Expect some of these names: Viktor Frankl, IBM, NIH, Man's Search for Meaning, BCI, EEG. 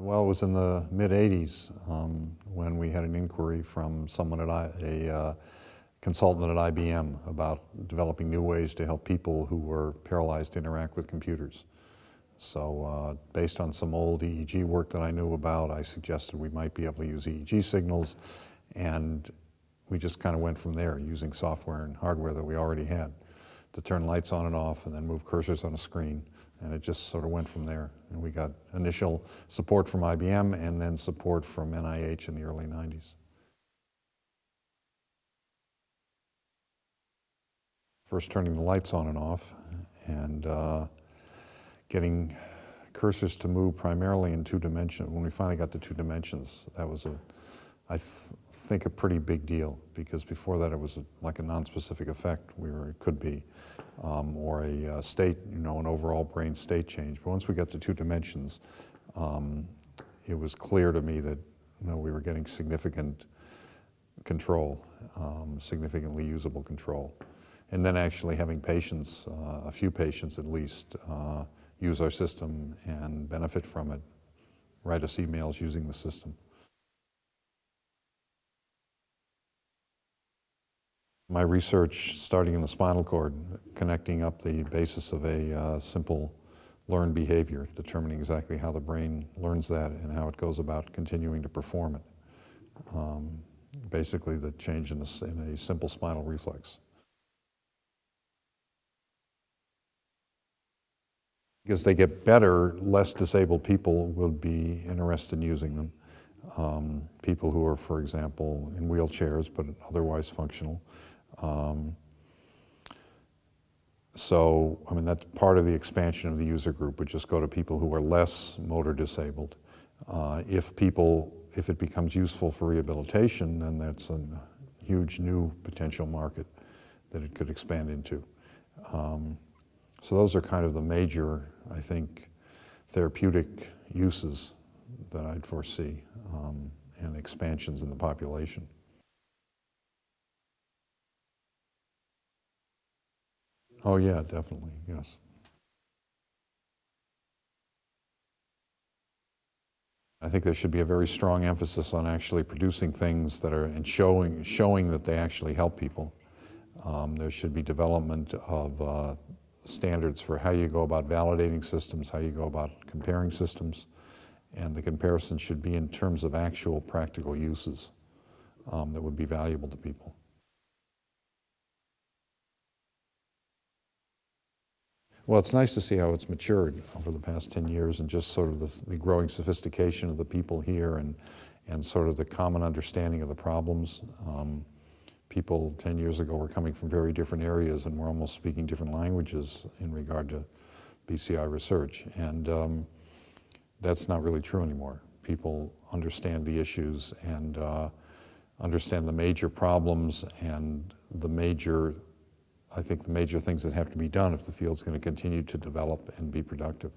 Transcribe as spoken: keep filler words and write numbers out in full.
Well, it was in the mid eighties um, when we had an inquiry from someone at I, a uh, consultant at I B M about developing new ways to help people who were paralyzed interact with computers. So uh, based on some old E E G work that I knew about, I suggested we might be able to use E E G signals, and we just kind of went from there using software and hardware that we already had to turn lights on and off and then move cursors on a screen. And it just sort of went from there. And we got initial support from I B M and then support from N I H in the early nineties. First turning the lights on and off and uh, getting cursors to move primarily in two dimensions. When we finally got to two dimensions, that was, a, I th think, a pretty big deal, because before that it was a, like a non-specific effect. We were, it could be, um, or a uh, state, you know, an overall brain state change. But once we got to two dimensions, um, it was clear to me that, you know, we were getting significant control, um, significantly usable control. And then actually having patients, uh, a few patients at least, uh, use our system and benefit from it, write us emails using the system. My research, starting in the spinal cord, connecting up the basis of a uh, simple learned behavior, determining exactly how the brain learns that and how it goes about continuing to perform it. Um, basically the change in a, in a simple spinal reflex. Because they get better, less disabled people will be interested in using them. Um, people who are, for example, in wheelchairs but otherwise functional. Um, so, I mean, that's part of the expansion of the user group, would just go to people who are less motor disabled. Uh, if people, if it becomes useful for rehabilitation, then that's a huge new potential market that it could expand into. Um, So those are kind of the major, I think, therapeutic uses that I'd foresee, um, and expansions in the population. Oh yeah, definitely, yes. I think there should be a very strong emphasis on actually producing things that are, and showing, showing that they actually help people. Um, there should be development of uh, standards for how you go about validating systems, how you go about comparing systems, and the comparison should be in terms of actual practical uses um, that would be valuable to people. Well, it's nice to see how it's matured over the past ten years, and just sort of the, the growing sophistication of the people here, and, and sort of the common understanding of the problems. Um, People ten years ago were coming from very different areas and were almost speaking different languages in regard to B C I research. And um, that's not really true anymore. People understand the issues and uh, understand the major problems and the major, I think the major things that have to be done if the field's going to continue to develop and be productive.